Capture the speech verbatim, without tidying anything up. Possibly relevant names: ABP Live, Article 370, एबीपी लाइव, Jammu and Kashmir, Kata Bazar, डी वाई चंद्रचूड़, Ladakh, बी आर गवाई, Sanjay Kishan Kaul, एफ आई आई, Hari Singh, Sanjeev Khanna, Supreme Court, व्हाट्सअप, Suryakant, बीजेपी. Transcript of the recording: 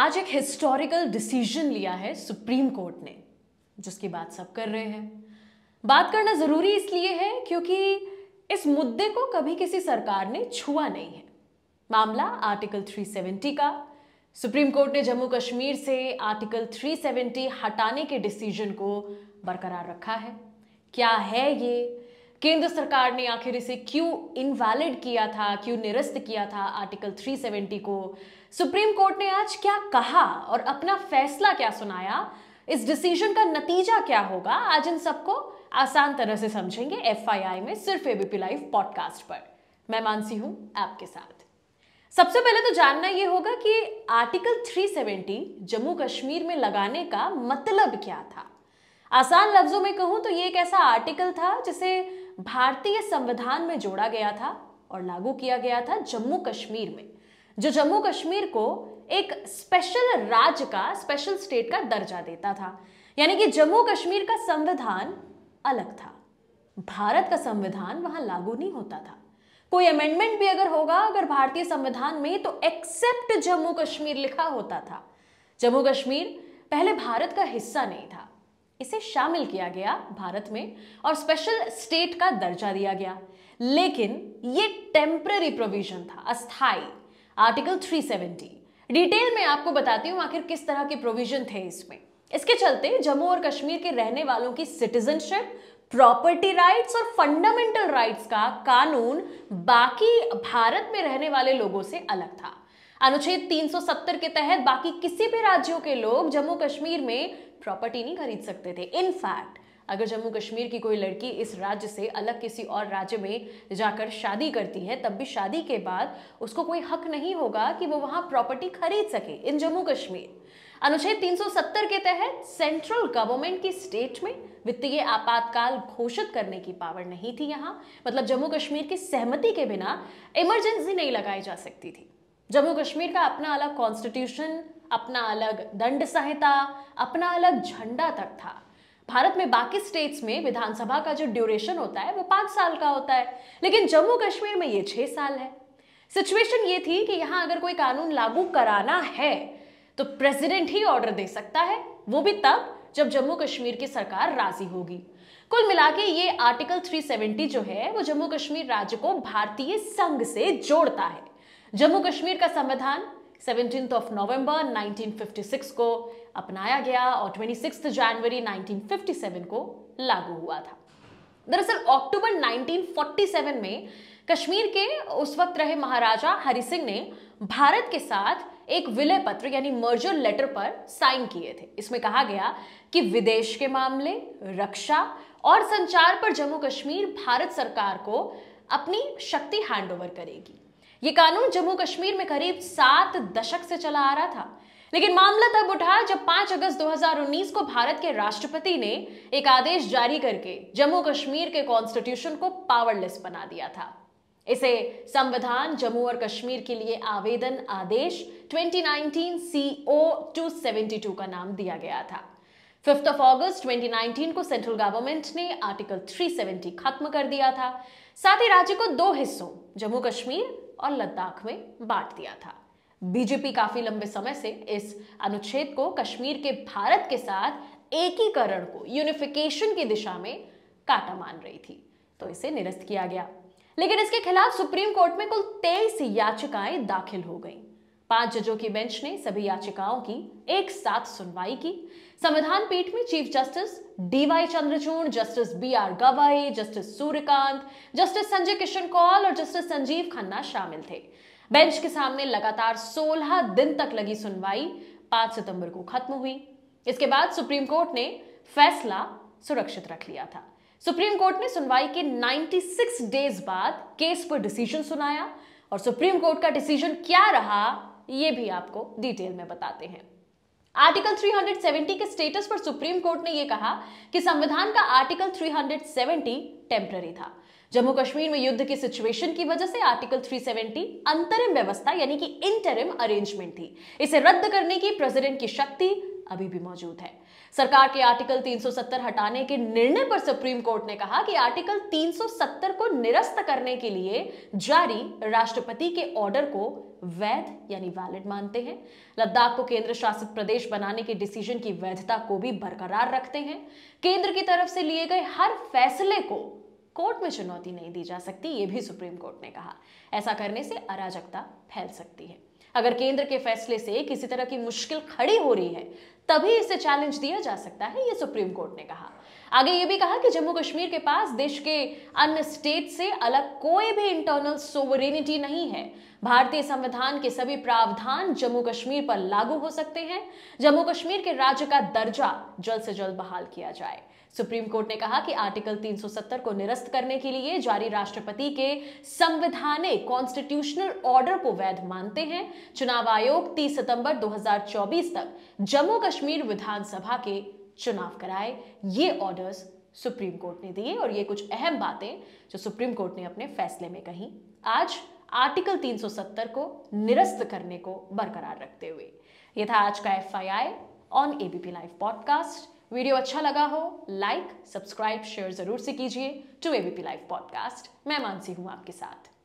आज एक historical decision लिया है सुप्रीम कोर्ट ने, जिसकी बात सब कर रहे हैं। बात करना ज़रूरी इसलिए है क्योंकि इस मुद्दे को कभी किसी सरकार ने छुआ नहीं है। मामला आर्टिकल तीन सौ सत्तर का। सुप्रीम कोर्ट ने जम्मू कश्मीर से आर्टिकल तीन सौ सत्तर हटाने के डिसीजन को बरकरार रखा है। क्या है ये, केंद्र सरकार ने आखिर इसे क्यों इनवैलिड किया था, क्यों निरस्त किया था आर्टिकल तीन सौ सत्तर को, सुप्रीम कोर्ट ने आज क्या कहा और अपना फैसला क्या सुनाया, इस डिसीजन का नतीजा क्या होगा, आज इन सबको आसान तरह से समझेंगे एफ आई आई में सिर्फ A B P live podcast पर। मैं मानसी हूं आपके साथ। सबसे पहले तो जानना यह होगा कि आर्टिकल तीन सौ सत्तर जम्मू कश्मीर में लगाने का मतलब क्या था। आसान लफ्जों में कहूं तो ये एक ऐसा आर्टिकल था जिसे भारतीय संविधान में जोड़ा गया था और लागू किया गया था जम्मू कश्मीर में, जो जम्मू कश्मीर को एक स्पेशल राज्य का, स्पेशल स्टेट का दर्जा देता था। यानी कि जम्मू कश्मीर का संविधान अलग था, भारत का संविधान वहां लागू नहीं होता था। कोई अमेंडमेंट भी अगर होगा, अगर भारतीय संविधान में, तो एक्सेप्ट जम्मू कश्मीर लिखा होता था। जम्मू कश्मीर पहले भारत का हिस्सा नहीं था, इसे शामिल किया गया भारत में और स्पेशल स्टेट का दर्जा दिया गया। लेकिन ये टेम्पररी प्रोविजन था, अस्थाई। आर्टिकल तीन सौ सत्तर डिटेल में आपको बताती हूँ आखिर किस तरह के प्रोविजन थे इसमें। इसके चलते जम्मू और कश्मीर के रहने वालों की सिटीजनशिप, प्रॉपर्टी राइट्स और फंडामेंटल राइट्स का कानून बाकी भारत में रहने वाले लोगों से अलग था। अनुच्छेद तीन सौ सत्तर के तहत बाकी किसी भी राज्यों के लोग जम्मू कश्मीर में प्रॉपर्टी नहीं खरीद सकते थे। इनफैक्ट अगर जम्मू कश्मीर की कोई लड़की इस राज्य से अलग किसी और राज्य में जाकर शादी करती है, तब भी शादी के बाद उसको कोई हक नहीं होगा कि वो वहाँ प्रॉपर्टी खरीद सके इन जम्मू कश्मीर। अनुच्छेद तीन सौ सत्तर के तहत सेंट्रल गवर्नमेंट की स्टेट में वित्तीय आपातकाल घोषित करने की पावर नहीं थी यहाँ, मतलब जम्मू कश्मीर की सहमति के बिना इमरजेंसी नहीं लगाई जा सकती थी। जम्मू कश्मीर का अपना अलग कॉन्स्टिट्यूशन, अपना अलग दंड संहिता, अपना अलग झंडा तक था। भारत में बाकी स्टेट्स में विधानसभा का जो ड्यूरेशन होता है वो पाँच साल का होता है, लेकिन जम्मू कश्मीर में ये छः साल है। सिचुएशन ये थी कि यहाँ अगर कोई कानून लागू कराना है तो प्रेसिडेंट ही ऑर्डर दे सकता है, वो भी तब जब जम्मू कश्मीर की सरकार राजी होगी। कुल मिला के ये आर्टिकल तीन सौ सत्तर जो है वो जम्मू कश्मीर राज्य को भारतीय संघ से जोड़ता है। जम्मू कश्मीर का संविधान सत्रह नवंबर उन्नीस सौ छप्पन को अपनाया गया और छब्बीस जनवरी उन्नीस सौ सत्तावन को लागू हुआ था। दरअसल अक्टूबर उन्नीस सौ सैंतालीस में कश्मीर के उस वक्त रहे महाराजा हरि सिंह ने भारत के साथ एक विलय पत्र यानी मर्जर लेटर पर साइन किए थे। इसमें कहा गया कि विदेश के मामले, रक्षा और संचार पर जम्मू कश्मीर भारत सरकार को अपनी शक्ति हैंडओवर करेगी। ये कानून जम्मू कश्मीर में करीब सात दशक से चला आ रहा था, लेकिन मामला तब उठा जब पाँच अगस्त दो हज़ार उन्नीस को भारत के राष्ट्रपति ने एक आदेश जारी करके जम्मू कश्मीर के कॉन्स्टिट्यूशन को पावरलेस बना दिया था। इसे संविधान जम्मू और कश्मीर के लिए आवेदन आदेश दो हज़ार उन्नीस सी ओ दो सौ बहत्तर का नाम दिया गया था। पाँच अगस्त दो हज़ार उन्नीस को सेंट्रल गवर्नमेंट ने आर्टिकल तीन सौ सत्तर खत्म कर दिया था। साथ ही राज्य को दो हिस्सों, जम्मू कश्मीर और लद्दाख, में बांट दिया था। बीजेपी काफी लंबे समय से इस अनुच्छेद को कश्मीर के भारत के साथ एकीकरण को, यूनिफिकेशन की दिशा में काटा मान रही थी, तो इसे निरस्त किया गया। लेकिन इसके खिलाफ सुप्रीम कोर्ट में कुल तेईस याचिकाएं दाखिल हो गईं। पांच जजों की बेंच ने सभी याचिकाओं की एक साथ सुनवाई की। संविधान पीठ में chief justice डी वाई चंद्रचूड़, justice बी आर गवाई, justice Suryakant, justice Sanjay Kishan Kaul और जस्टिस संजीव खन्ना शामिल थे। बेंच के सामने लगातार सोलह दिन तक लगी सुनवाई पाँच सितंबर को खत्म हुई। इसके बाद सुप्रीम कोर्ट ने फैसला सुरक्षित रख लिया था। सुप्रीम कोर्ट ने सुनवाई के छियानवे डेज बाद केस पर डिसीजन सुनाया और सुप्रीम कोर्ट का डिसीजन क्या रहा ये भी आपको डिटेल में बताते हैं। आर्टिकल तीन सौ सत्तर के स्टेटस पर सुप्रीम कोर्ट ने यह कहा कि संविधान का आर्टिकल तीन सौ सत्तर टेम्पररी था। जम्मू कश्मीर में युद्ध की सिचुएशन की वजह से आर्टिकल तीन सौ सत्तर अंतरिम व्यवस्था यानी कि इंटरिम अरेंजमेंट थी। इसे रद्द करने की प्रेसिडेंट की शक्ति अभी भी मौजूद है। सरकार के आर्टिकल तीन सौ सत्तर हटाने के निर्णय पर सुप्रीम कोर्ट ने कहा कि आर्टिकल तीन सौ सत्तर को निरस्त करने के लिए जारी राष्ट्रपति के ऑर्डर को वैध यानी वैलिड मानते हैं। लद्दाख को केंद्र शासित प्रदेश बनाने के डिसीजन की वैधता को भी बरकरार रखते हैं। केंद्र की तरफ से लिए गए हर फैसले को कोर्ट में चुनौती नहीं दी जा सकती, ये भी सुप्रीम कोर्ट ने कहा। ऐसा करने से अराजकता फैल सकती है। अगर केंद्र के फैसले से किसी तरह की मुश्किल खड़ी हो रही है तभी इसे चैलेंज दिया जा सकता है, ये सुप्रीम कोर्ट ने कहा। आगे ये भी कहा कि जम्मू कश्मीर के पास देश के अन्य स्टेट से अलग कोई भी इंटरनल सोवरेनिटी नहीं है। भारतीय संविधान के सभी प्रावधान जम्मू कश्मीर पर लागू हो सकते हैं। जम्मू कश्मीर के राज्य का दर्जा जल्द से जल्द बहाल किया जाए। सुप्रीम कोर्ट ने कहा कि आर्टिकल तीन सौ सत्तर को निरस्त करने के लिए जारी राष्ट्रपति के संवैधानिक कॉन्स्टिट्यूशनल ऑर्डर को वैध मानते हैं। चुनाव आयोग तीस सितंबर दो हज़ार चौबीस तक जम्मू कश्मीर विधानसभा के चुनाव कराए, ये ऑर्डर्स सुप्रीम कोर्ट ने दिए। और ये कुछ अहम बातें जो सुप्रीम कोर्ट ने अपने फैसले में कही, आज आर्टिकल तीन सौ सत्तर को निरस्त करने को बरकरार रखते हुए। यह था आज का एफ आई आई on एबीपी लाइव podcast. Video अच्छा लगा हो लाइक, सब्सक्राइब, शेयर जरूर से कीजिए टू एबीपी लाइव पॉडकास्ट। मैं मानसी हूं आपके साथ।